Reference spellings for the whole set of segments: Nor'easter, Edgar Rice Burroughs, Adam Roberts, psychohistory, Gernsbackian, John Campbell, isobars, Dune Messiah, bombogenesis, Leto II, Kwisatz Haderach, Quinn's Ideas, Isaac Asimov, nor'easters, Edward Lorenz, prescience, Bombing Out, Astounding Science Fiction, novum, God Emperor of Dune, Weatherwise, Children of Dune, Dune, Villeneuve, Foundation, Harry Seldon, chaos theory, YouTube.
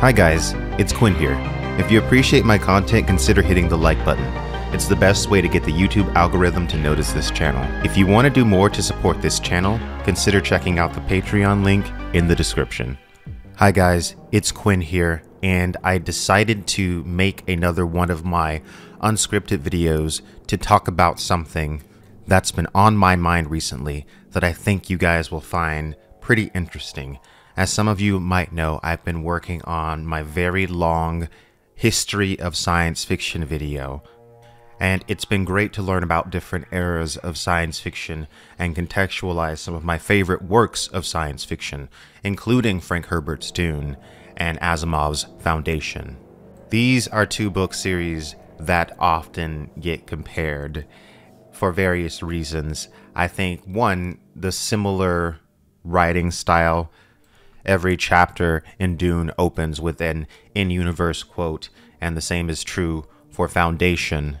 Hi guys, it's Quinn here. If you appreciate my content, consider hitting the like button. It's the best way to get the YouTube algorithm to notice this channel. If you want to do more to support this channel, consider checking out the Patreon link in the description. Hi guys, it's Quinn here, and I decided to make another one of my unscripted videos to talk about something that's been on my mind recently that I think you guys will find pretty interesting. As some of you might know, I've been working on my very long history of science fiction video, and it's been great to learn about different eras of science fiction and contextualize some of my favorite works of science fiction, including Frank Herbert's Dune and Asimov's Foundation. These are two book series that often get compared for various reasons. I think, one, the similar writing style. Every chapter in Dune opens with an in-universe quote, and the same is true for Foundation.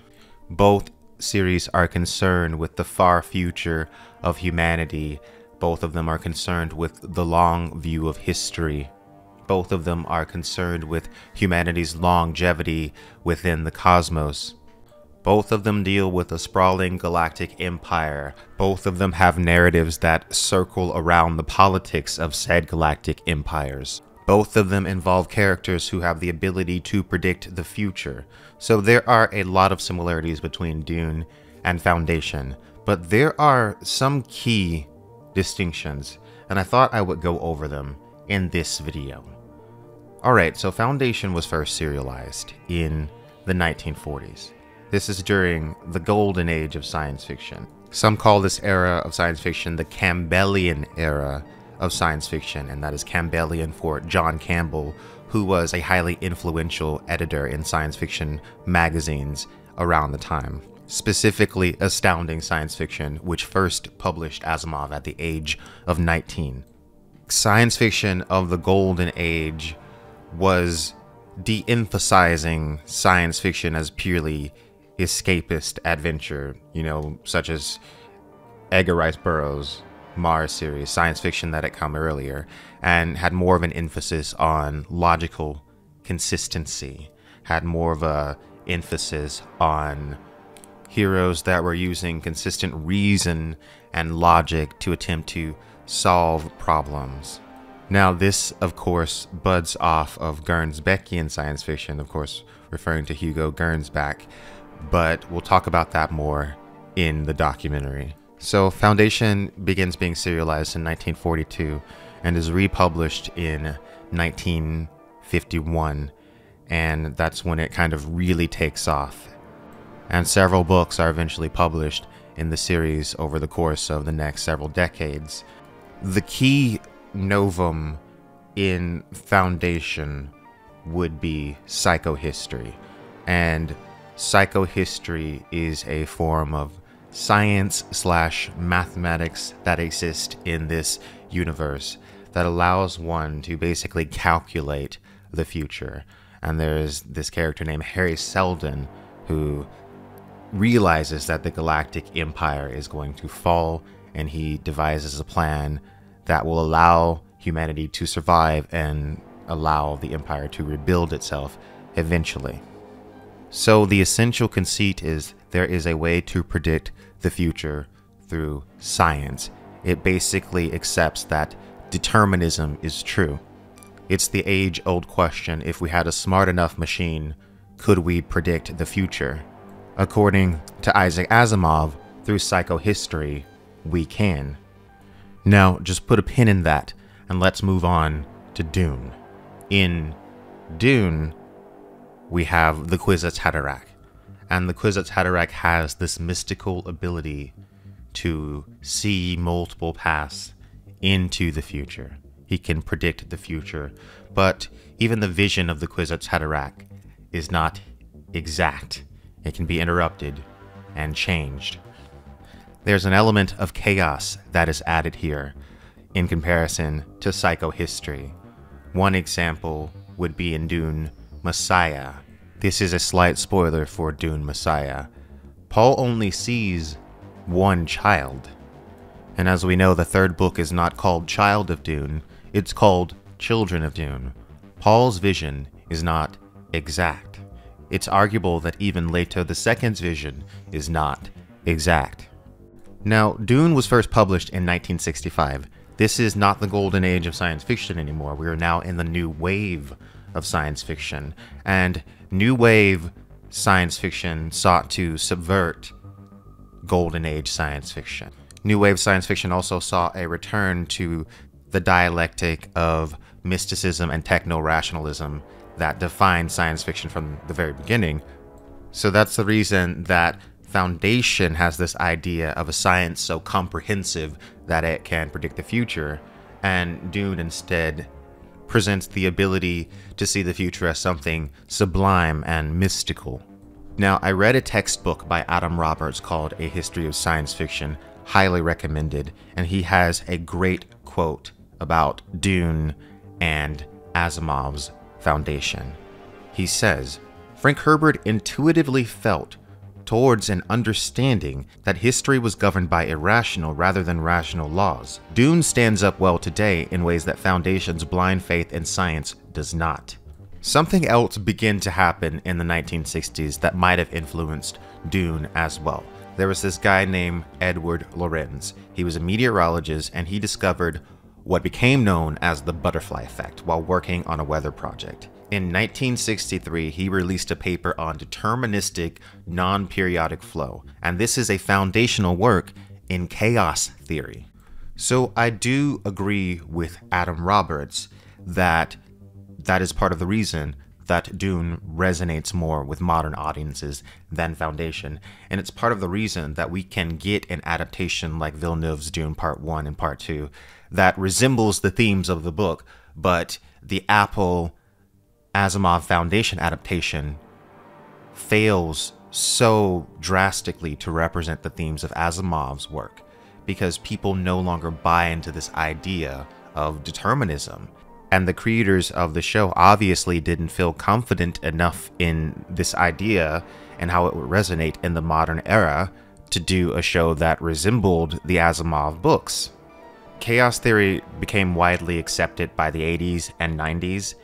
Both series are concerned with the far future of humanity. Both of them are concerned with the long view of history. Both of them are concerned with humanity's longevity within the cosmos. Both of them deal with a sprawling galactic empire. Both of them have narratives that circle around the politics of said galactic empires. Both of them involve characters who have the ability to predict the future. So there are a lot of similarities between Dune and Foundation, but there are some key distinctions, and I thought I would go over them in this video. Alright, so Foundation was first serialized in the 1940s. This is during the golden age of science fiction. Some call this era of science fiction the Campbellian era of science fiction, and that is Campbellian for John Campbell, who was a highly influential editor in science fiction magazines around the time, specifically Astounding Science Fiction, which first published Asimov at the age of 19. Science fiction of the Golden Age was de-emphasizing science fiction as purely escapist adventure, you know, such as Edgar Rice Burroughs' Mars series, science fiction that had come earlier, and had more of an emphasis on logical consistency, had more of a emphasis on heroes that were using consistent reason and logic to attempt to solve problems. Now this, of course, buds off of Gernsbackian science fiction, of course, referring to Hugo Gernsback, but we'll talk about that more in the documentary. So Foundation begins being serialized in 1942 and is republished in 1951, and that's when it kind of really takes off. And several books are eventually published in the series over the course of the next several decades. The key novum in Foundation would be psychohistory, and psychohistory is a form of science/mathematics that exist in this universe that allows one to basically calculate the future. And there's this character named Harry Seldon who realizes that the galactic empire is going to fall, and he devises a plan that will allow humanity to survive and allow the empire to rebuild itself eventually. So the essential conceit is there is a way to predict the future through science. It basically accepts that determinism is true. It's the age-old question, if we had a smart enough machine, could we predict the future? According to Isaac Asimov, through psychohistory, we can. Now, just put a pin in that, and let's move on to Dune. In Dune, we have the Kwisatz Haderach. And the Kwisatz Haderach has this mystical ability to see multiple paths into the future. He can predict the future, but even the vision of the Kwisatz Haderach is not exact. It can be interrupted and changed. There's an element of chaos that is added here in comparison to psychohistory. One example would be in Dune Messiah. This is a slight spoiler for Dune Messiah. Paul only sees one child. And as we know, the third book is not called Child of Dune, it's called Children of Dune. Paul's vision is not exact. It's arguable that even Leto II's vision is not exact. Now, Dune was first published in 1965. This is not the golden age of science fiction anymore. We are now in the new wave of science fiction, and new wave science fiction sought to subvert golden age science fiction. New wave science fiction also saw a return to the dialectic of mysticism and techno-rationalism that defined science fiction from the very beginning. So that's the reason that Foundation has this idea of a science so comprehensive that it can predict the future, and Dune instead presents the ability to see the future as something sublime and mystical. Now, I read a textbook by Adam Roberts called A History of Science Fiction, highly recommended, and he has a great quote about Dune and Asimov's Foundation. He says, "Frank Herbert intuitively felt towards an understanding that history was governed by irrational rather than rational laws. Dune stands up well today in ways that Foundation's blind faith in science does not." Something else began to happen in the 1960s that might have influenced Dune as well. There was this guy named Edward Lorenz. He was a meteorologist, and he discovered what became known as the butterfly effect while working on a weather project. In 1963, he released a paper on deterministic non-periodic flow, and this is a foundational work in chaos theory. So I do agree with Adam Roberts that that is part of the reason that Dune resonates more with modern audiences than Foundation, and it's part of the reason that we can get an adaptation like Villeneuve's Dune Part 1 and Part 2 that resembles the themes of the book, but the Apple Asimov Foundation adaptation fails so drastically to represent the themes of Asimov's work because people no longer buy into this idea of determinism. And the creators of the show obviously didn't feel confident enough in this idea and how it would resonate in the modern era to do a show that resembled the Asimov books. Chaos theory became widely accepted by the 80s and 90s,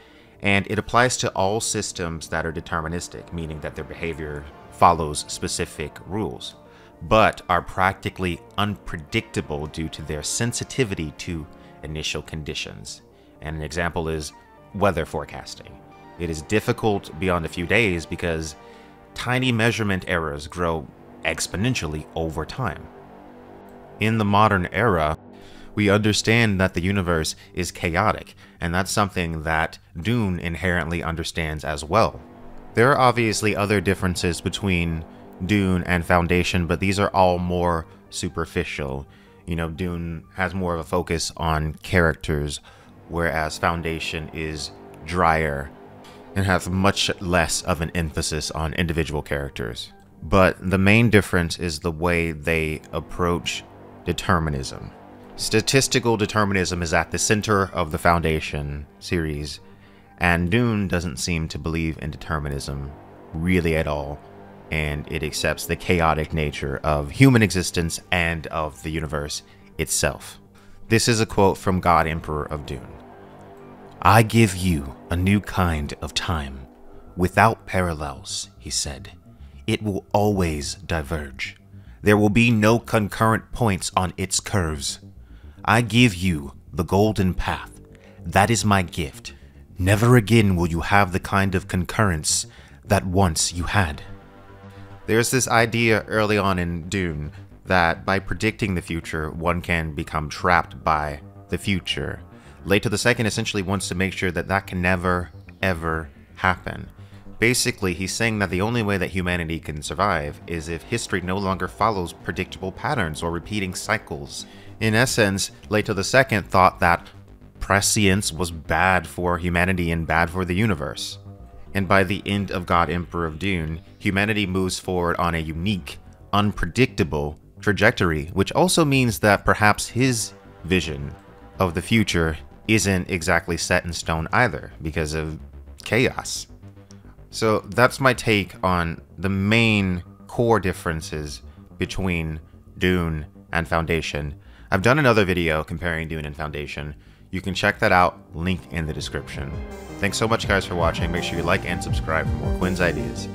and it applies to all systems that are deterministic, meaning that their behavior follows specific rules, but are practically unpredictable due to their sensitivity to initial conditions. And an example is weather forecasting. It is difficult beyond a few days because tiny measurement errors grow exponentially over time. In the modern era, we understand that the universe is chaotic, and that's something that Dune inherently understands as well. There are obviously other differences between Dune and Foundation, but these are all more superficial. You know, Dune has more of a focus on characters, whereas Foundation is drier and has much less of an emphasis on individual characters. But the main difference is the way they approach determinism. Statistical determinism is at the center of the Foundation series, and Dune doesn't seem to believe in determinism really at all, and it accepts the chaotic nature of human existence and of the universe itself. This is a quote from God Emperor of Dune. "I give you a new kind of time, without parallels," he said. "It will always diverge. There will be no concurrent points on its curves. I give you the golden path. That is my gift. Never again will you have the kind of concurrence that once you had." There's this idea early on in Dune that by predicting the future, one can become trapped by the future. Leto II essentially wants to make sure that that can never, ever happen. Basically, he's saying that the only way that humanity can survive is if history no longer follows predictable patterns or repeating cycles. In essence, Leto II thought that prescience was bad for humanity and bad for the universe. And by the end of God Emperor of Dune, humanity moves forward on a unique, unpredictable trajectory, which also means that perhaps his vision of the future isn't exactly set in stone either because of chaos. So that's my take on the main core differences between Dune and Foundation. I've done another video comparing Dune and Foundation. You can check that out, link in the description. Thanks so much guys for watching. Make sure you like and subscribe for more Quinn's Ideas.